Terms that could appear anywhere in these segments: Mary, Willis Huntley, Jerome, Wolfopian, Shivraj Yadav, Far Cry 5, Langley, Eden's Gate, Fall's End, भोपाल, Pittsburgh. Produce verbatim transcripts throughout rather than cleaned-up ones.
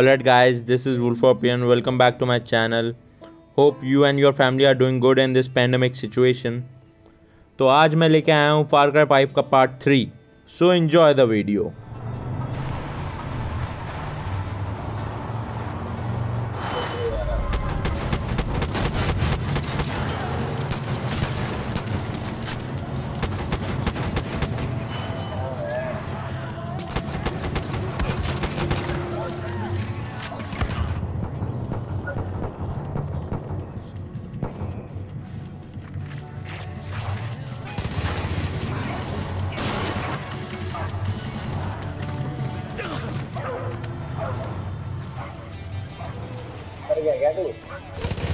Alright guys, this is Wolfopian. Welcome back to my channel. Hope you and your family are doing good in this pandemic situation. तो आज मैं लेके आया हूँ Far Cry five का part three. So enjoy the video.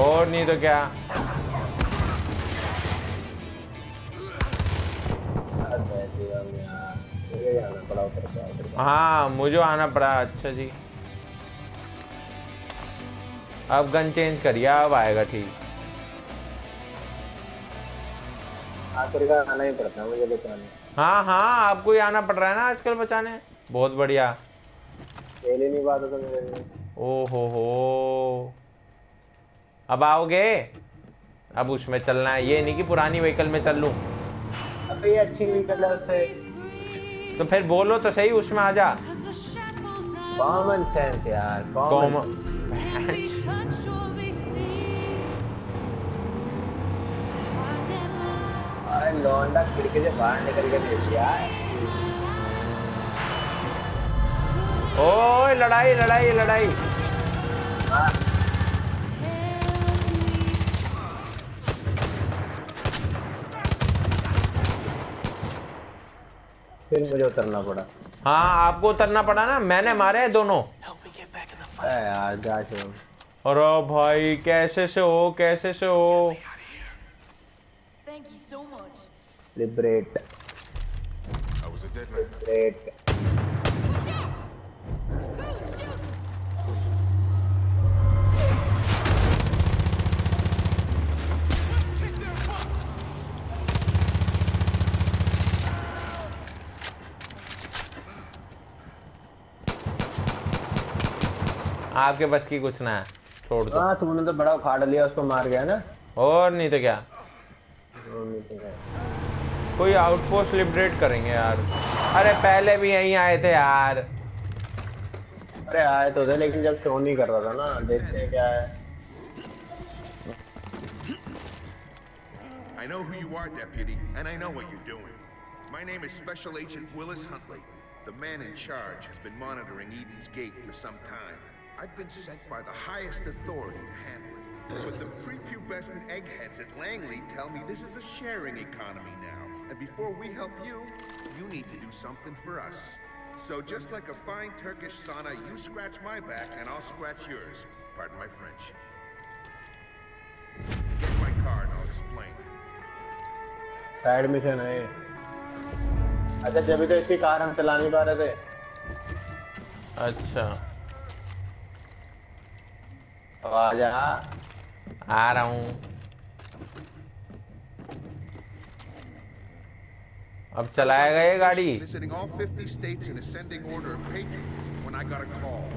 और नहीं तो क्या हाँ मुझे आना पड़ा. अच्छा जी अब गन चेंज करिए, अब आएगा ठीक. आना ही पड़ता है मुझे बचाने. हाँ हाँ आपको ही आना पड़ रहा है ना आजकल बचाने. बहुत बढ़िया. पहले नहीं बात होता मेरे. ओहो हो अब आओगे. अब उसमें चलना है, ये नहीं कि पुरानी व्हीकल में चल लूं. अबे ये अच्छी व्हीकल है तो फिर बोलो तो सही उसमें आ जा. कॉमन सेंस यार. कॉमन अरे लौंडा खिड़की से बाहर निकल के देख यार. ओए लड़ाई लड़ाई लड़ाई. फिर मुझे उतरना पड़ा. हाँ आपको उतरना पड़ा ना. मैंने मारे हैं दोनों यार. और भाई कैसे से हो कैसे से हो. Thank you so much. Liberate liberate. आपके बस की कुछ ना है, छोड़ दो. हाँ तुमने तो बड़ा उखाड़ लिया उसको. मार गया ना और नहीं तो क्या, नहीं तो क्या। कोई आउटपोस्ट लिबरेट करेंगे यार. अरे पहले भी यहीं आए थे यार. अरे आए तो थे लेकिन जब शो नहीं कर रहा था ना. देखते हैं क्या है. I know who you are, deputy, and I know what you're doing. My name is Special Agent Willis Huntley. The man in charge has been monitoring Eden's Gate for some time. I've been sent by the highest authority to handle it. But the prepubescent eggheads at Langley tell me this is a sharing economy now. And before we help you, you need to do something for us. So just like a fine Turkish sauna, you scratch my back and I'll scratch yours. Pardon my French. Get my car and I'll explain. Admission hai. अच्छा जब तो इसकी car हम चला नहीं पा रहे थे. अच्छा आजा आ रहा हूँ. अब चलाएगा ये गाड़ी.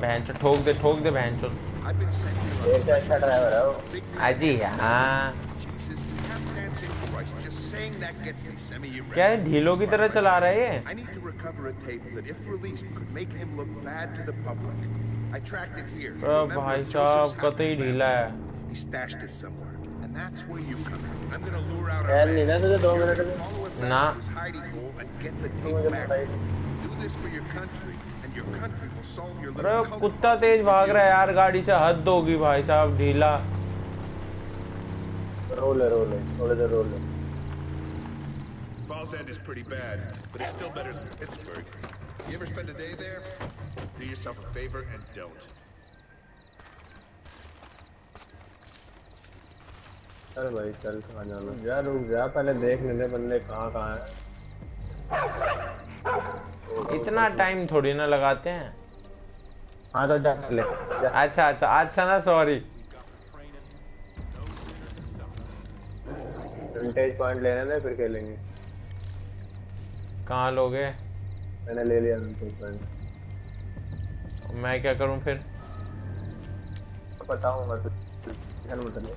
भैंचो ठोक दे ठोक दे भैंचो. अच्छा ड्राइवर है आजी. हाँ क्या है ढीलों की तरह चला रहे हैं. I tracked it here. भाई साहब कतई ढीला है. He stashed it somewhere, and that's where you come in. I'm gonna lure out our man. Do this for your country, and your country will solve your little. अरे कुत्ता तेज भाग रहा है यार गाड़ी से. हद होगी भाई साहब ढीला. रोले रोले थोड़े देर रोले. Fall's End is pretty bad, but it's still better than Pittsburgh. You ever spend a day there? Do yourself a favor and don't. चल भाई चल कहाँ जाना है? यार रुक जा पहले देखने दे बंदे कहाँ कहाँ हैं. इतना टाइम थोड़ी ना लगाते हैं. हाँ तो जा ले. अच्छा अच्छा अच्छा ना सॉरी. विंटेज पॉइंट लेने दे फिर खेलेंगे. कहाँ लोगे? मैंने ले लिया विंटेज पॉइंट. मैं क्या करूं फिर? पता होगा तो चल बदल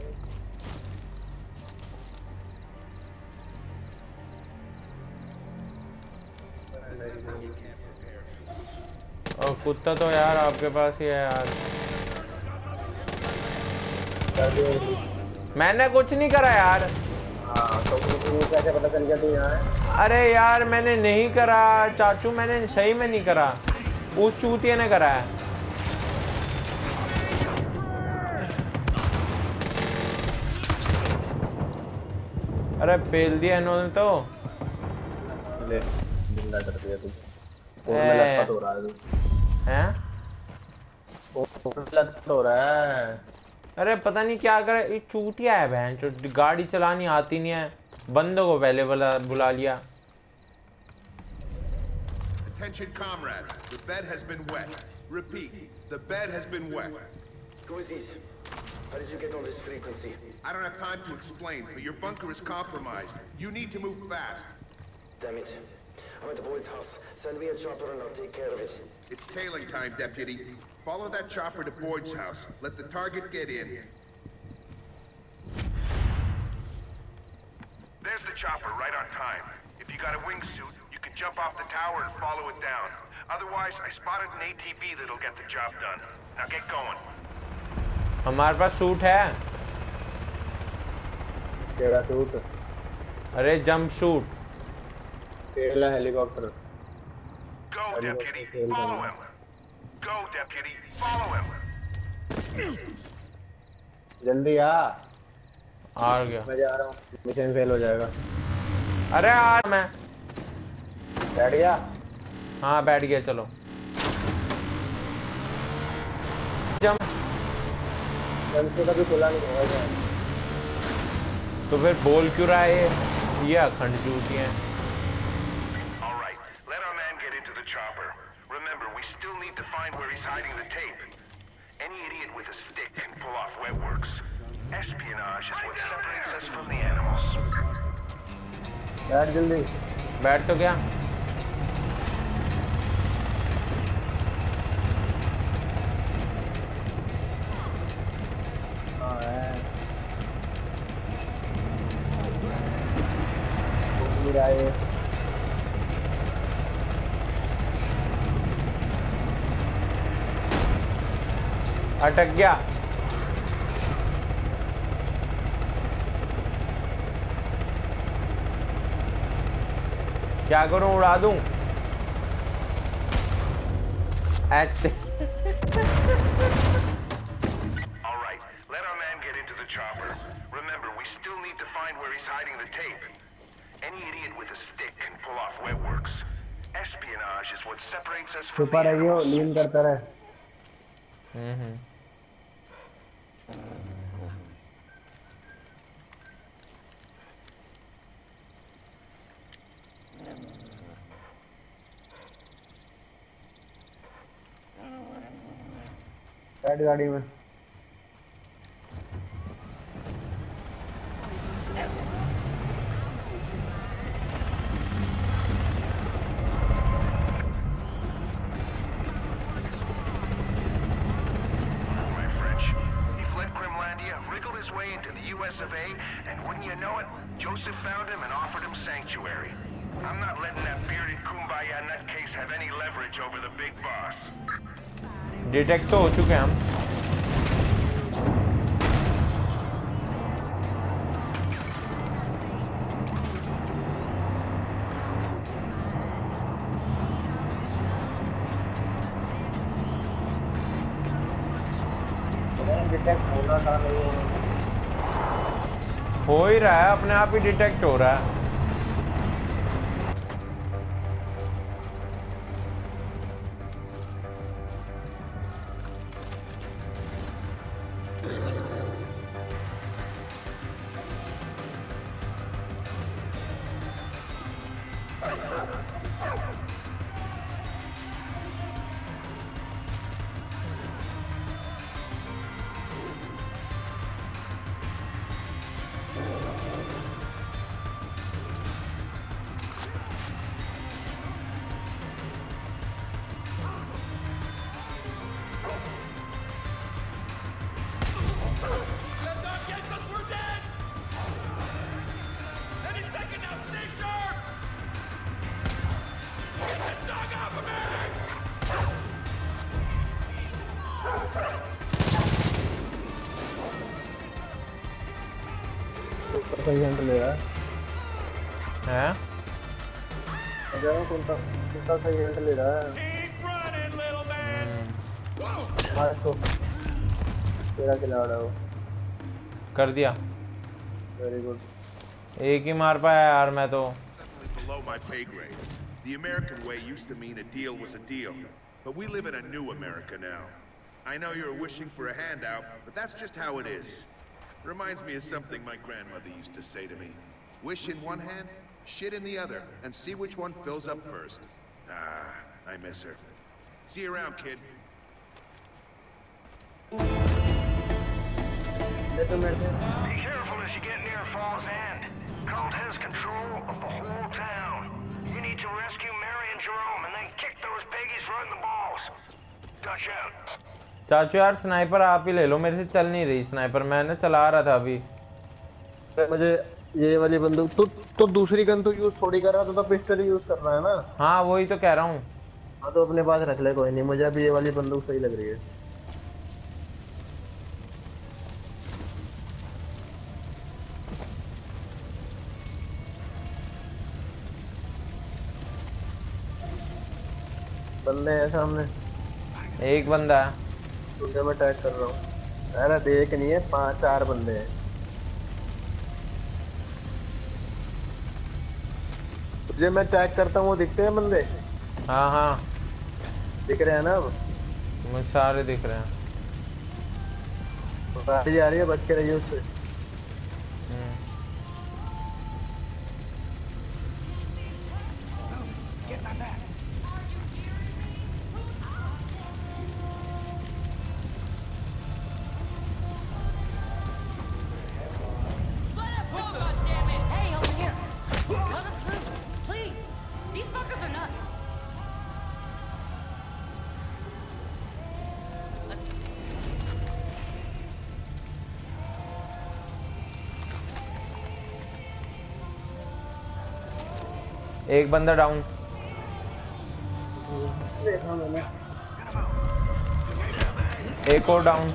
और कुत्ता तो यार आपके पास ही है यार। मैंने कुछ नहीं करा यार। हाँ तो कैसे पता चल गया तू यहाँ है? अरे यार मैंने नहीं करा चाचू, मैंने सही में नहीं करा, उस चूतिया ने करा है। अरे फेल दिया इन्होंने तो, ले जिंदा कर दिया तुझे। और में लत हो रहा है तू हैं? और लत हो रहा है। अरे पता नहीं क्या कर, ये चूतिया है बहन जो गाड़ी चलानी आती नहीं है। बंदों को पहले बुला बुला लिया। Attention comrade, the bed has been wet. Repeat, the bed has been wet. Who is this? How did you get on this frequency? I don't have time to explain, but your bunker is compromised. You need to move fast. Damn it. I'm at the boy's house. Send me a chopper and I'll take care of it. It's tailing time, deputy. Follow that chopper to Boyd's house. Let the target get in. There's the chopper right on time. If you got a wingsuit, you can jump off the tower and follow it down. Otherwise, I spotted an A T V that'll get the job done. Now get going. हमारे पास suit है। केड़ा suit? अरे jumpsuit. केड़ा helicopter. Go deputy, follow him. Go deputy, follow him. जल्दी आ। आ गया। मैं जा रहा हूँ। मिशन फेल हो जाएगा। अरे यार मैं। बैठ गया? हाँ बैठ गया चलो। जंप से कभी खुला नहीं होगा। तो फिर बोल क्यों रहा है ये? ये अखंड चूतिया है। All right, let our man get into the chopper. Remember, we still need to find where he's hiding the tape. Any idiot with a stick can pull off wet works. Espionage is what separates us from the animals. बैठ जल्दी। बैठ तो क्या? अटक गया। क्या करूं, उड़ा दूं? ऐसे छुपा रहिए, लीन करता रहे। हम्म बैठ गाड़ी में। डिटेक्ट तो हो चुके हैं हम। डिटेक्ट होना था नहीं, हो ही रहा है, अपने आप ही डिटेक्ट हो रहा है। horizontal ले रहा है। हैं? अगर वो कुंता कुंता horizontal ले रहा है। मार इसको। तेरा किला वाला हो। कर दिया। Very good. एक ही मार पाया यार मैं तो। The American way used to mean a deal was a deal, but we live in a new America now. I know you're wishing for a handout, but that's just how it is. Reminds me of something my grandmother used to say to me. Wish in one hand, shit in the other, and see which one fills up first. Ah, I miss her. See you around, kid. Be careful as you get near Fall's End. Colt has control of the whole town. You need to rescue Mary and Jerome and then kick those piggies right in the balls. Dutch out. चाचू यार sniper आप ही ले लो, मेरे से चल नहीं रही sniper, मैं ना चला रहा था अभी। मुझे ये वाली बंदूक तो तो दूसरी गन तो यूज थोड़ी कर रहा था, तो पिस्टल यूज कर रहा है ना। हाँ वही तो कह रहा हूँ। हाँ तो अपने पास रख ले, कोई नहीं, मुझे अभी ये वाली बंदूक सही लग रही है। बंदे हैं सामने, एक बंदा उनसे मैं अटैक कर रहा हूँ। अरे देख नहीं है, पांच चार बंदे हैं। तुझे मैं अटैक करता हूँ, वो दिखते हैं बंदे? हाँ हाँ दिख रहे हैं ना, अब मुझे सारे दिख रहे हैं। गाड़ी आ रही है, बच के रहिए उससे। एक बंदा डाउन। एक और डाउन।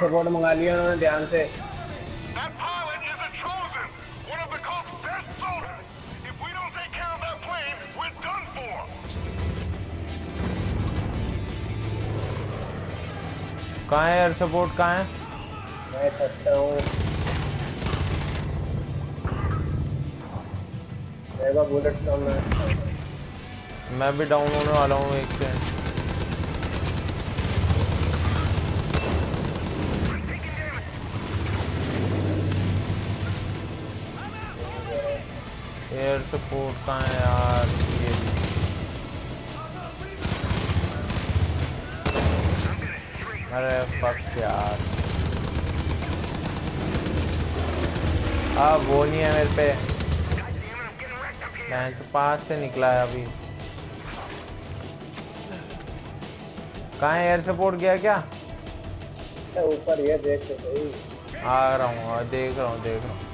सपोर्ट मंगा लिया उन्होंने ध्यान से। कहाँ है एयर सपोर्ट, कहाँ है? मैं सकता हूँ, मेरा बुलेट डाउन है। मैं भी डाउन होने वाला हूँ एक से। एयर सपोर्ट कहाँ है यार? ये अरे फक यार, अब वो नहीं है मेरे पे। मैं तो पास से निकला है अभी। कहाँ है एयर सपोर्ट, गया क्या? ऊपर ये देख के सही। आ रहा हूँ, देख रहा हूँ देख रहा हूँ।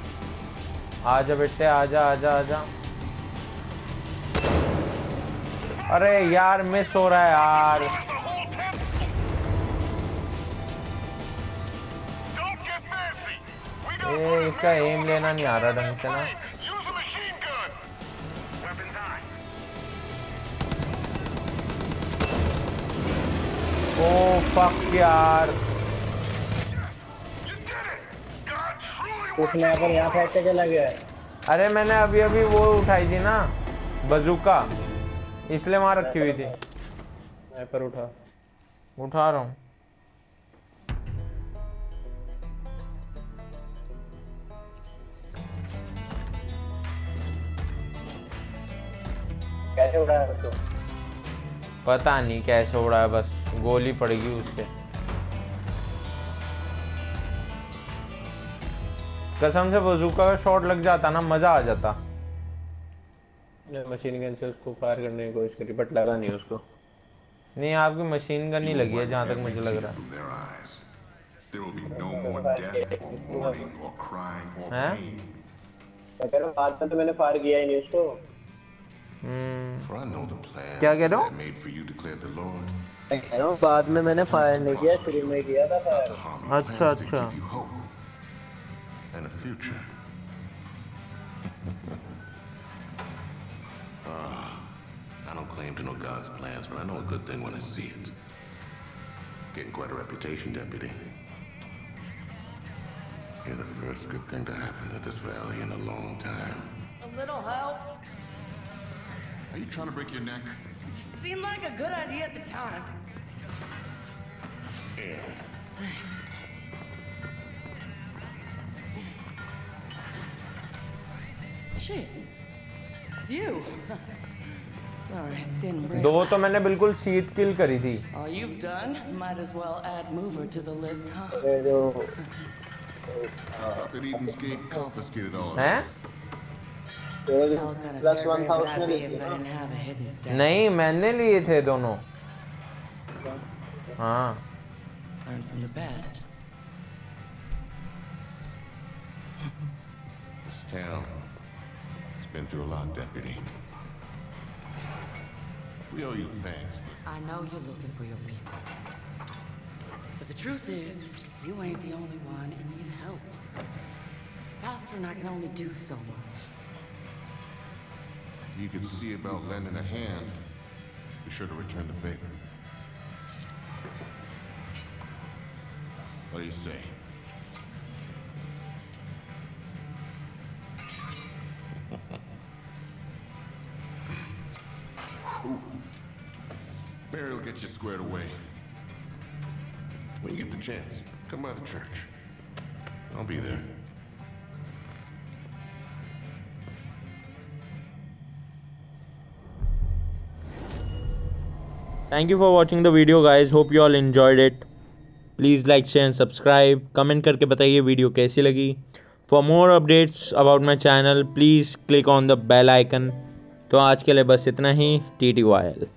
आजा बेटे, आजा आजा आजा। अरे यार मिस हो रहा है यार। ये इसका एम लेना नहीं आ रहा ढंग से ना। ओ फक यार, स्नाइपर यहाँ फेंक के चला गया। अरे मैंने अभी अभी वो उठाई थी ना बजूका, इसलिए वहां रखी हुई थी। स्नाइपर उठा उठा रहा हूँ। कैसे उड़ा है उसको? पता नहीं कैसे उड़ा है, बस गोली पड़ेगी उसके। कसम से बजूका का शॉट लग जाता ना, मजा आ जाता। मशीन गन से उसको फायर करने की कोशिश करी बट लगा नहीं उसको। नहीं आपकी मशीन गन नहीं लगी है जहाँ तक मुझे लग रहा है। There will be no more death or mourning or crying or pain. अगर बात में तो मैंने फायर किया ही नहीं उसको। हम्म। क्या कह रहा हूँ? कह रहा हूँ बाद में मैंने फायर नहीं किया, शुरू में किया था फायर। अच्छा अच्छा। I don't claim to know God's plans, but I know a good thing when I see it. Getting quite a reputation, Deputy. You're the first good thing to happen to this valley in a long time. A little help? Are you trying to break your neck? It just seemed like a good idea at the time. Yeah. Thanks. Shit. It's you. Sorry, didn't break. दो तो मैंने बिल्कुल seat किल करी थी। All you've done, might as well add mover to the list, huh? Uh, that Eden's Gate confiscated all of us. नहीं मैंने लिए थे दोनों। हाँ। Learn from the best. This town, it's been through a lot, Deputy. We owe you thanks, but I know you're looking for your people. But the truth is, you ain't the only one and need help. Pastor and I can only do so much. You can see about lending a hand. Be sure to return the favor. What do you say? Mary will get you squared away. When you get the chance, come by the church. I'll be there. Thank you for watching the video guys. Hope you all enjoyed it. Please like, share and subscribe. Comment करके बताइए video कैसी लगी. For more updates about my channel, please click on the bell icon. तो आज के लिए बस इतना ही. T T Y L.